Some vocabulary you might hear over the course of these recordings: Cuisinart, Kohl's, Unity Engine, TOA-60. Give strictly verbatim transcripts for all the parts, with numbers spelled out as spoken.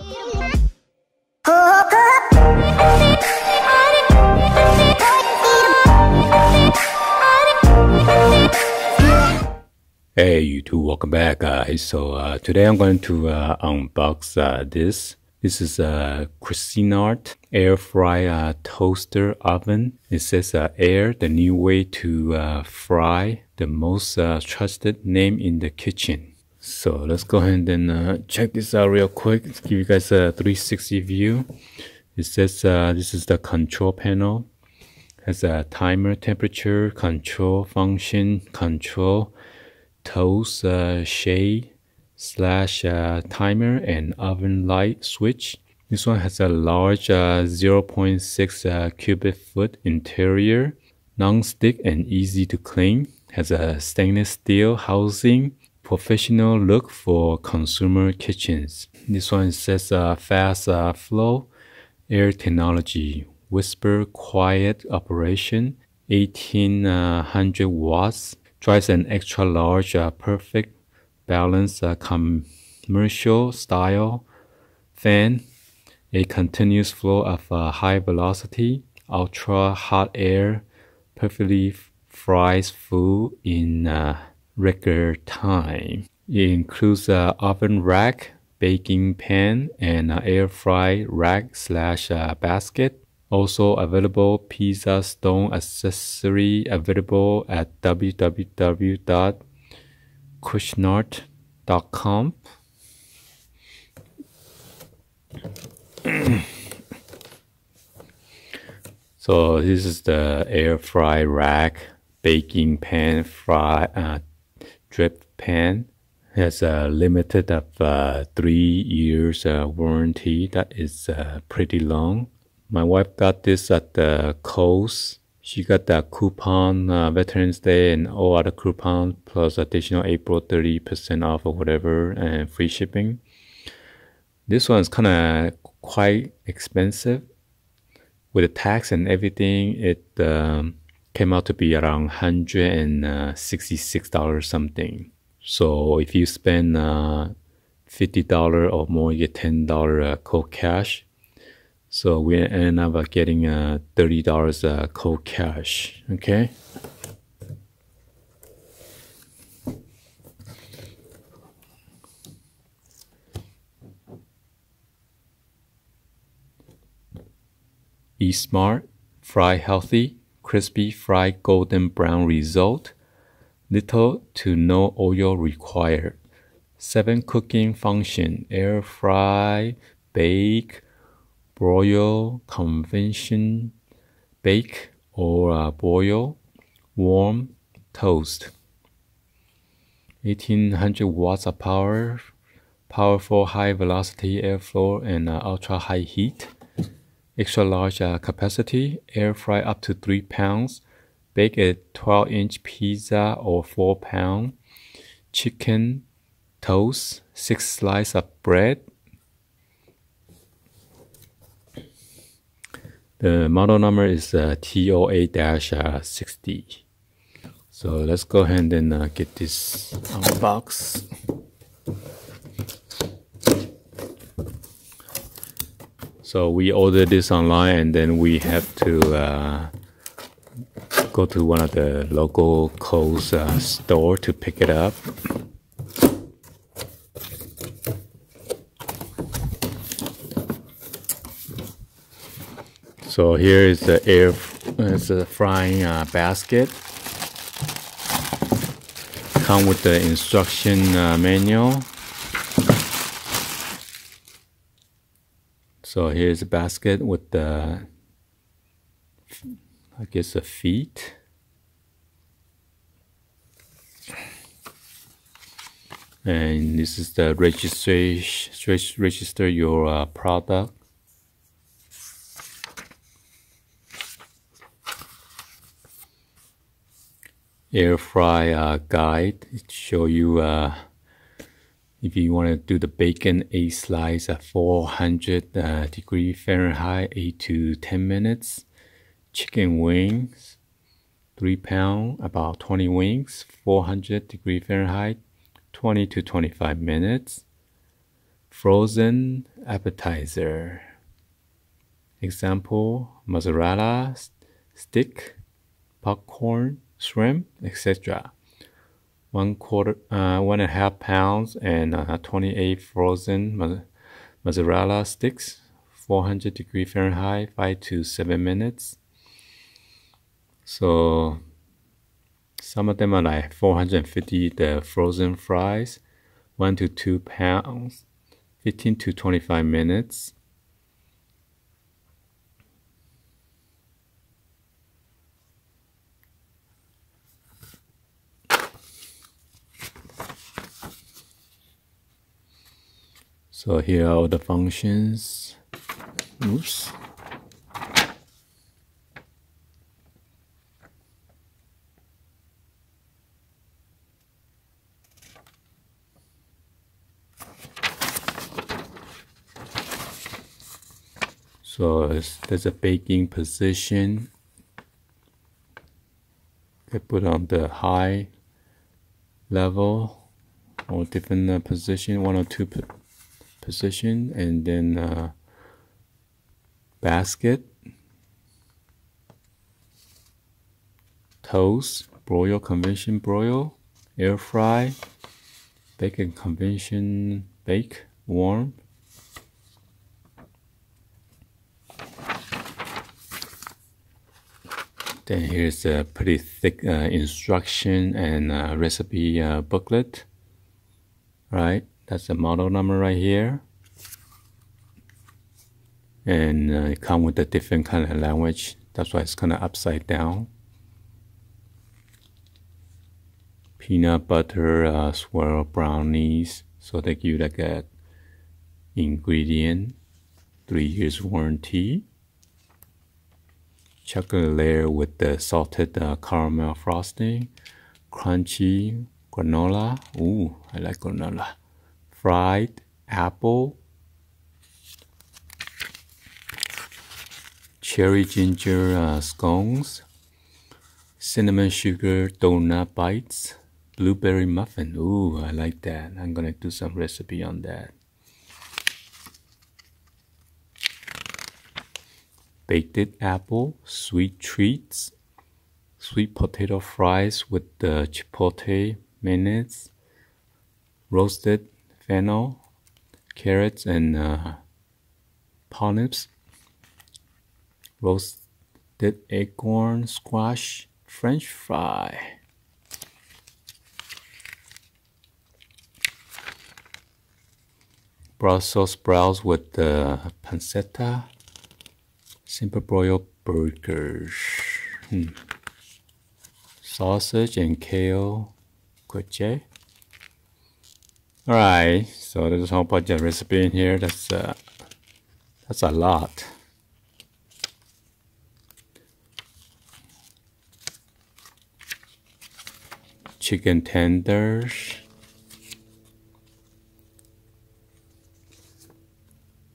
Hey YouTube, welcome back guys. So uh, today I'm going to uh, unbox uh, this. This is a Cuisinart air fry uh, toaster oven. It says uh, air, the new way to uh, fry, the most uh, trusted name in the kitchen. So let's go ahead and uh, check this out real quick. Let's give you guys a three sixty view. It says uh, this is the control panel. It has a timer, temperature, control, function, control, toast, uh, shade, slash uh, timer, and oven light switch. This one has a large uh, zero point six uh, cubic foot interior, non-stick and easy to clean. Has a stainless steel housing, professional look for consumer kitchens. This one says uh, fast uh, flow, air technology, whisper quiet operation, eighteen hundred watts. Drives an extra large, uh, perfect balance, uh, commercial style fan. A continuous flow of uh, high velocity, ultra hot air, perfectly fries food in uh, record time. It includes an uh, oven rack, baking pan, and uh, air fry rack slash uh, basket. Also available pizza stone accessory available at w w w dot cuisinart dot com. So this is the air fry rack, baking pan, fry uh, drip pan. It has a limited of uh, three years uh, warranty. That is uh, pretty long. My wife got this at the Kohl's. She got the coupon, uh, Veterans Day and all other coupons, plus additional April thirty percent off or whatever, and free shipping. This one's kind of quite expensive. With the tax and everything, it um, came out to be around one hundred sixty-six dollars something. So if you spend uh, fifty dollars or more, you get ten dollars uh, cold cash. So we end up getting uh, thirty dollars uh, cold cash, okay? Eat smart, fry healthy, crispy fried golden brown result. Little to no oil required. Seven cooking function, air fry, bake, broil, convention, bake, or uh, boil, warm, toast. eighteen hundred watts of power, powerful high velocity airflow and uh, ultra high heat. Extra large uh, capacity, air fry up to three pounds. Bake a twelve inch pizza or four pound. Chicken, toast, six slices of bread. The model number is uh, T O A sixty. So let's go ahead and uh, get this unboxed. So we ordered this online, and then we have to uh, go to one of the local Kohl's uh, store to pick it up. So here is the air, it's the frying uh, basket. Come with the instruction uh, manual. So here's a basket with the, I guess, the feet. And this is the registration, register your uh, product. Air fry uh, guide. It show you uh, if you want to do the bacon, eight slice at four hundred uh, degree Fahrenheit, eight to ten minutes. Chicken wings, three pound, about twenty wings, four hundred degree Fahrenheit, twenty to twenty-five minutes. frozen appetizer. Example, mozzarella stick, popcorn, shrimp, et cetera. One quarter, uh, one and a half pounds and uh, twenty-eight frozen mozzarella sticks, four hundred degree Fahrenheit, five to seven minutes. So some of them are like four hundred fifty, the frozen fries, one to two pounds, fifteen to twenty-five minutes. So here are all the functions. Oops. So there's a baking position. They put on the high level or different uh, position, one or two positions. Position and then uh, basket, toast, broil, convention broil, air fry, bake and convention bake, warm. Then here's a pretty thick uh, instruction and uh, recipe uh, booklet, right? That's the model number right here, and uh, it comes with a different kind of language. That's why it's kind of upside down. Peanut butter uh, swirl brownies. So they give you like a ingredient, three years warranty. Chocolate layer with the salted uh, caramel frosting, crunchy granola. Ooh, I like granola. Fried apple, cherry ginger uh, scones, cinnamon sugar donut bites, blueberry muffin. Ooh, I like that. I'm gonna do some recipe on that. Baked apple, sweet treats, sweet potato fries with the chipotle mayonnaise, roasted fennel, carrots and uh, polyps, roasted acorn, squash, French fry. Brussels sprouts with uh, pancetta, simple broiled burgers, hmm. sausage and kale goche. Alright, so there's a whole bunch of recipe in here. That's uh, that's a lot. Chicken tenders,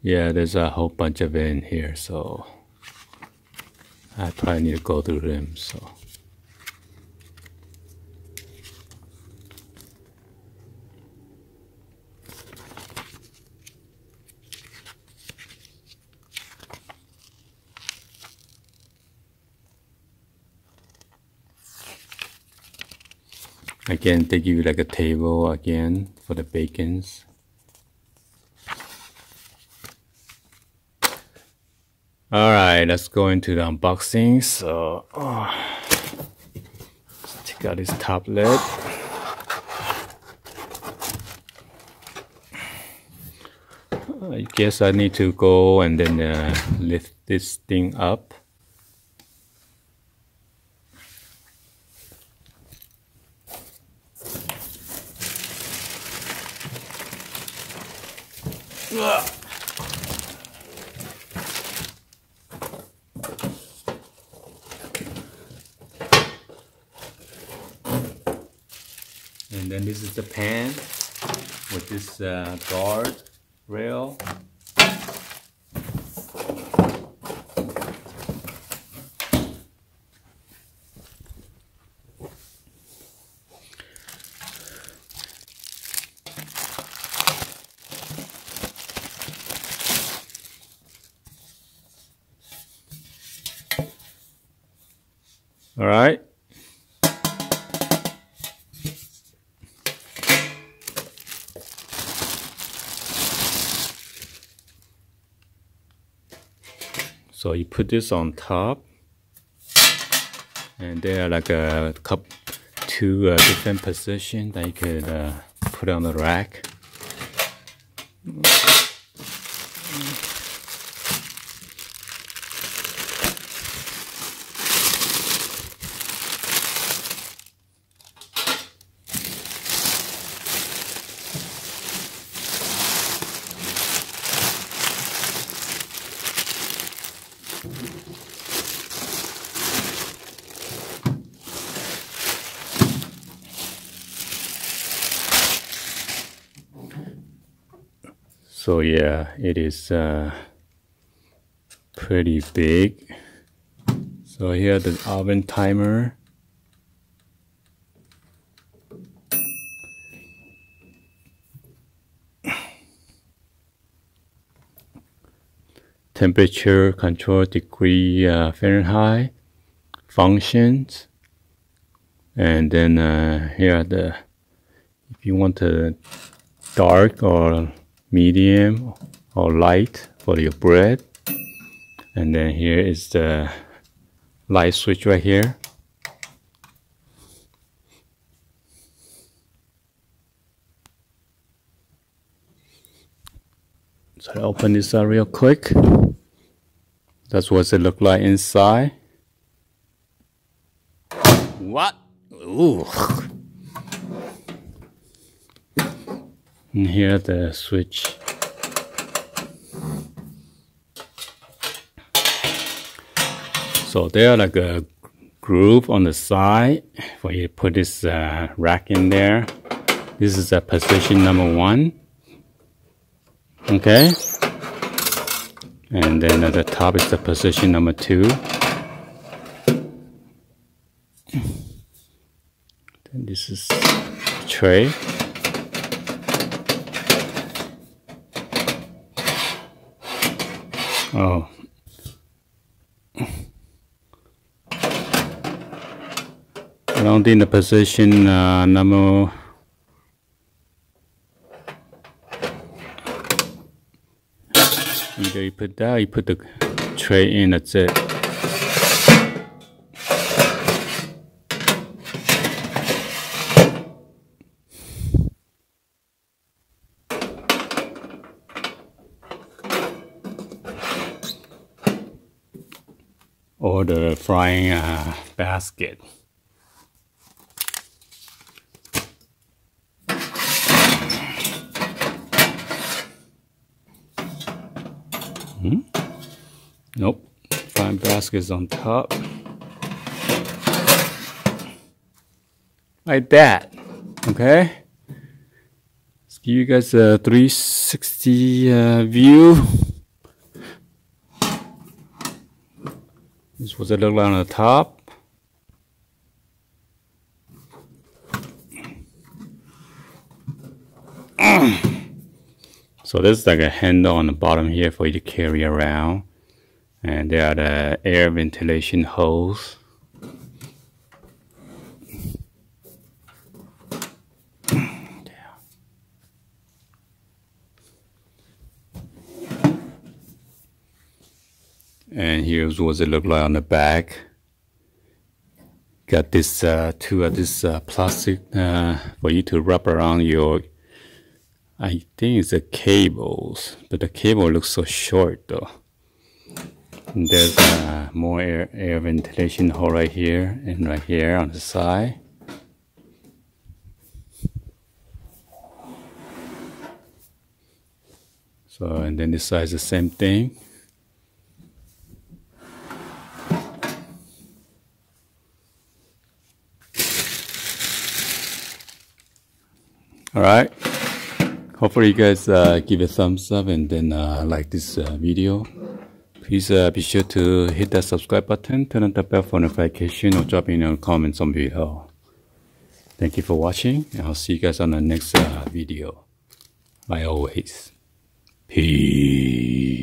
yeah, there's a whole bunch of it in here, so I probably need to go through them. So again, they give you like a table again for the bacons. Alright, let's go into the unboxing. So, oh, let's take out this top lid. I guess I need to go and then uh, lift this thing up. And then this is the pan with this uh, guard rail. All right. So you put this on top, and there are like a couple, two uh, different positions that you could uh, put on the rack. So yeah, it is uh, pretty big. So here the oven timer. Temperature control degree uh, Fahrenheit functions. And then uh, here are the, if you want a dark or medium or light for your bread, and then here is the light switch right here. So I open this up real quick. That's what it look like inside. What? Ooh. And here the switch. So there are like a groove on the side for you to put this uh, rack in there. This is a position number one. Okay. And then at the top is the position number two. Then this is the tray. Oh, I don't think the position uh, number either you put that, you put the tray in, that's it. Or the frying uh, basket. Hmm? Nope, frying basket is on top. Like that. Okay. Let's give you guys a three sixty uh, view. This is what it looks like on the top. So there's like a handle on the bottom here for you to carry around. And there are the air ventilation holes. And here's what it look like on the back. Got this uh, two of this uh, plastic uh, for you to wrap around your, I think it's the cables, but the cable looks so short though. And there's uh, more air, air ventilation hole right here and right here on the side. So, and then this side is the same thing. Alright, hopefully you guys uh, give a thumbs up and then uh, like this uh, video. Please uh, be sure to hit that subscribe button, turn on the bell for notification, or drop in your comments on below. Thank you for watching, and I'll see you guys on the next uh, video. Like always. Peace.